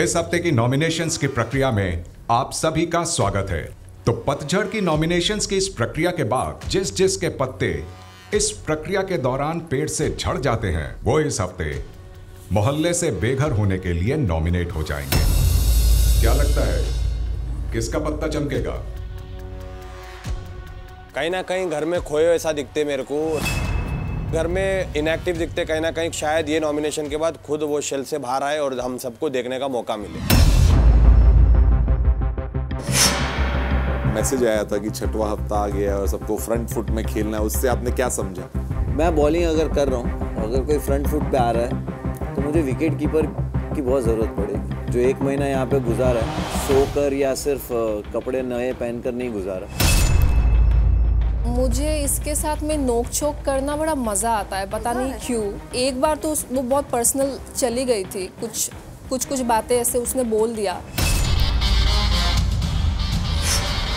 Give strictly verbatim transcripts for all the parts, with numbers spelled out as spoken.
इस हफ्ते की नॉमिनेशंस की प्रक्रिया में आप सभी का स्वागत है। तो पतझड़ की नॉमिनेशंस की इस प्रक्रिया के बाद जिस जिस के पत्ते इस प्रक्रिया के दौरान पेड़ से झड़ जाते हैं वो इस हफ्ते मोहल्ले से बेघर होने के लिए नॉमिनेट हो जाएंगे। क्या लगता है किसका पत्ता चमकेगा? कहीं ना कहीं घर में खोए ऐसा दिखते मेरे को, घर में इनएक्टिव दिखते, कहीं ना कहीं शायद ये नॉमिनेशन के बाद खुद वो शेल से बाहर आए और हम सबको देखने का मौका मिले। मैसेज आया था कि छठवां हफ्ता आ गया और सबको फ्रंट फुट में खेलना है, उससे आपने क्या समझा? मैं बॉलिंग अगर कर रहा हूँ, अगर कोई फ्रंट फुट पे आ रहा है तो मुझे विकेट कीपर की बहुत ज़रूरत पड़ेगी। जो एक महीना यहाँ पे गुजारा है सोकर या सिर्फ कपड़े नए पहनकर नहीं गुजारा। मुझे इसके साथ में नोक छोक करना बड़ा मज़ा आता है, पता नहीं क्यों। एक बार तो वो बहुत पर्सनल चली गई थी, कुछ कुछ कुछ बातें ऐसे उसने बोल दिया।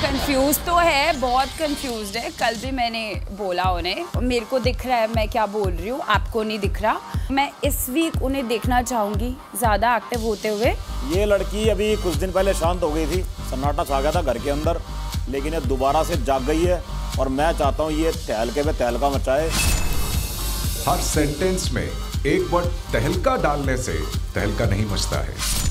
कंफ्यूज तो है, बहुत कंफ्यूज है। कल भी मैंने बोला उन्हें, मेरे को दिख रहा है मैं क्या बोल रही हूँ, आपको नहीं दिख रहा। मैं इस वीक उन्हें देखना चाहूँगी ज़्यादा एक्टिव होते हुए। ये लड़की अभी कुछ दिन पहले शांत हो गई थी, सन्नाटा छा गया था घर के अंदर, लेकिन ये दोबारा से जाग गई है और मैं चाहता हूँ ये तहलके में तहलका मचाए। हर सेंटेंस में एक वर्ड तहलका डालने से तहलका नहीं मचता है।